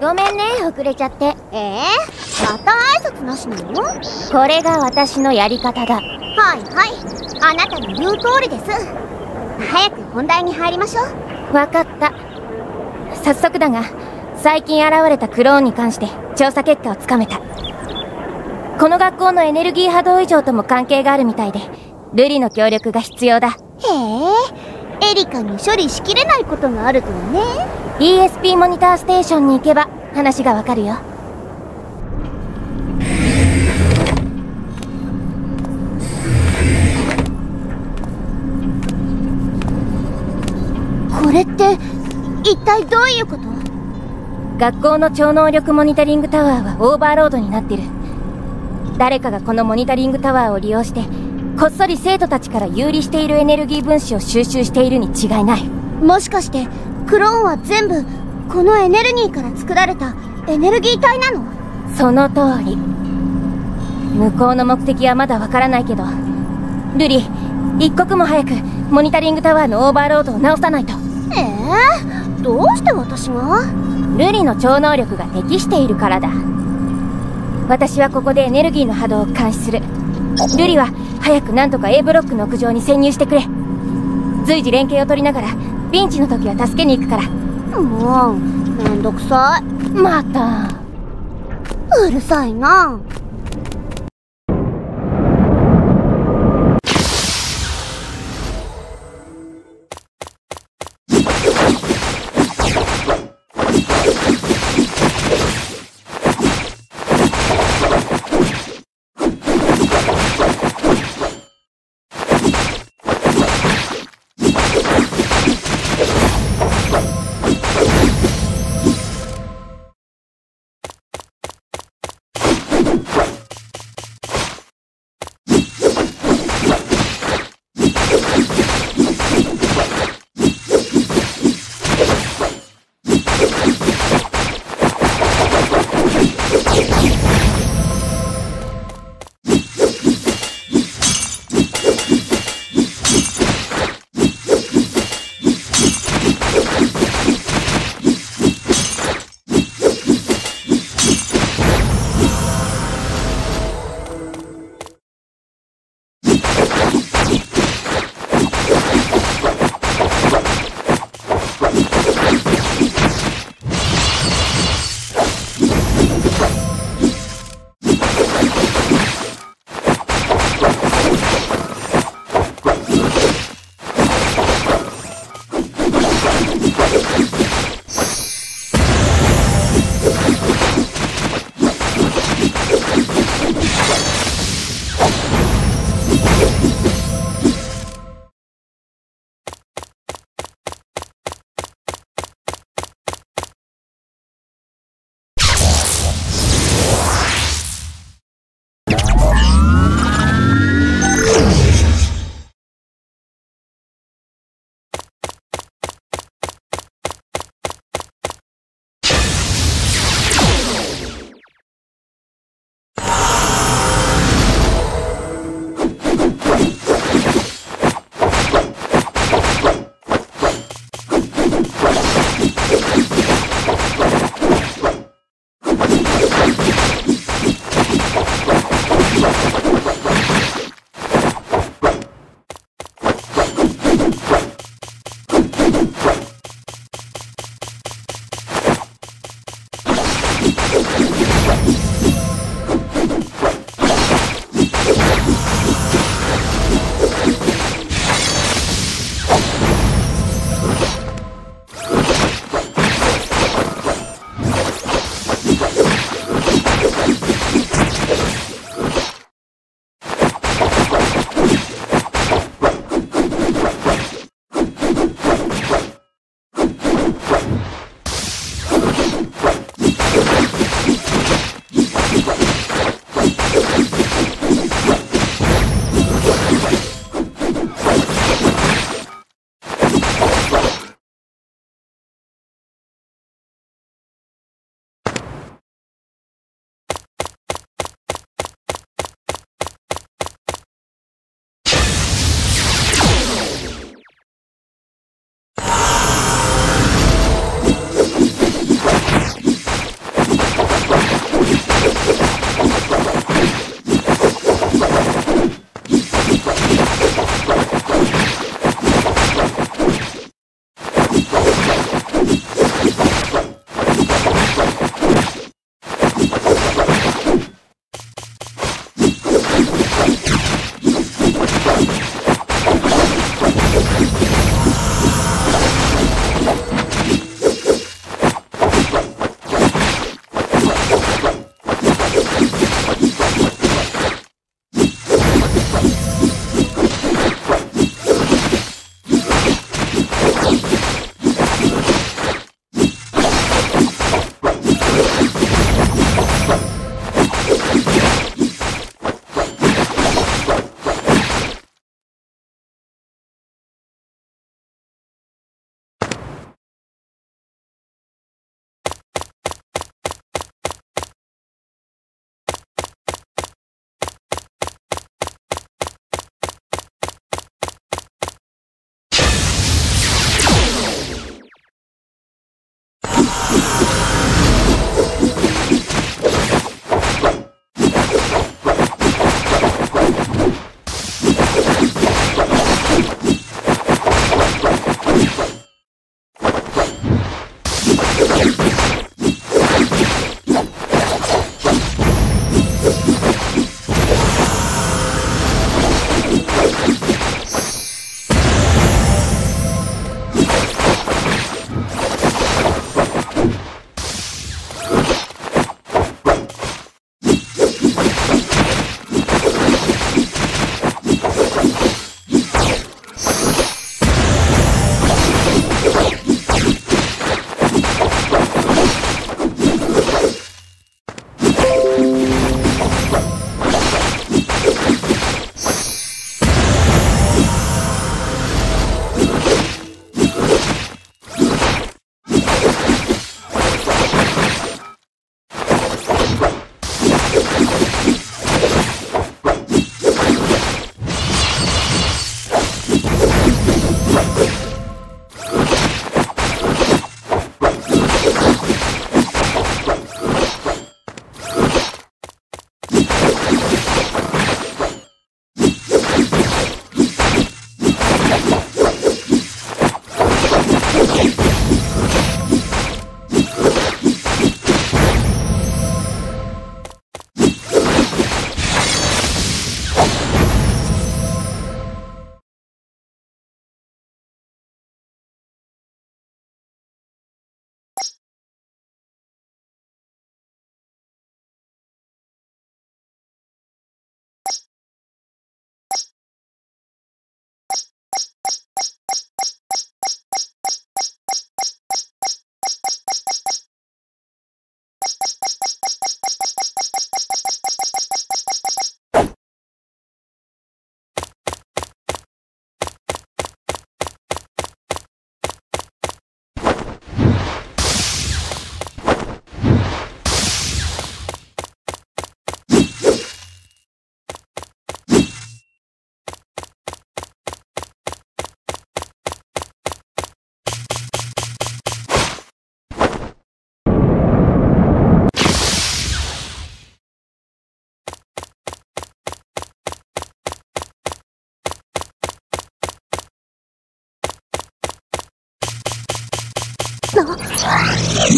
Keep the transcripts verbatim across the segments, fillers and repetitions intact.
ごめんね、遅れちゃって。ええー、また挨拶なしなの？これが私のやり方だ。はいはい、あなたの言う通りです。早く本題に入りましょう。わかった。早速だが、最近現れたクローンに関して調査結果をつかめた。この学校のエネルギー波動異常とも関係があるみたいで、瑠璃の協力が必要だ。へえ、エリカに処理しきれないことがあるとはね。 イーエスピー モニターステーションに行けば話がわかるよ。これって一体どういうこと？学校の超能力モニタリングタワーはオーバーロードになってる。誰かがこのモニタリングタワーを利用して、こっそり生徒たちから遊離しているエネルギー分子を収集しているに違いない。もしかしてクローンは全部このエネルギーから作られたエネルギー体なの？その通り。向こうの目的はまだわからないけど、瑠璃、一刻も早くモニタリングタワーのオーバーロードを直さないと。ええー、どうして私が？瑠璃の超能力が適しているからだ。私はここでエネルギーの波動を監視する。瑠璃は早くなんとか A ブロックの屋上に潜入してくれ。随時連携を取りながらピンチの時は助けに行くから。もうめんどくさい。またうるさいな。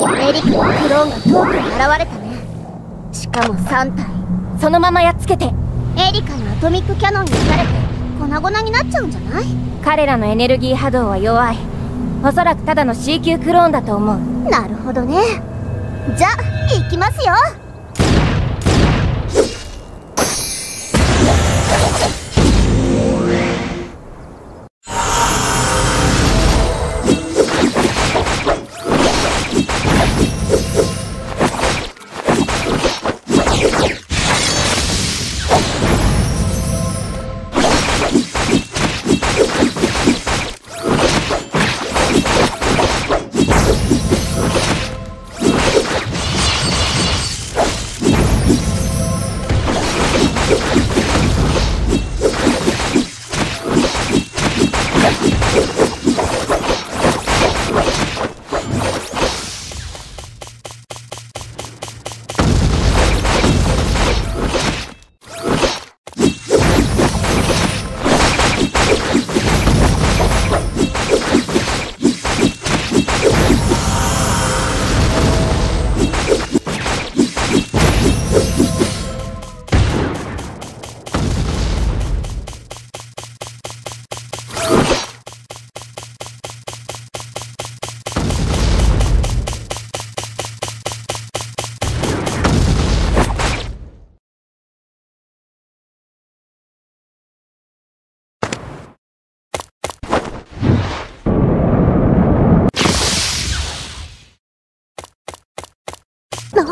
大陸のクローンが遠くに現れたね。しかもさん体そのままやっつけて、エリカのアトミックキャノンに撃たれて粉々になっちゃうんじゃない？彼らのエネルギー波動は弱い。おそらくただの C 級クローンだと思う。なるほどね。じゃあ行きますよ。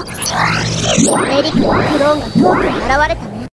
エリックのクローンが遠くに現れたね。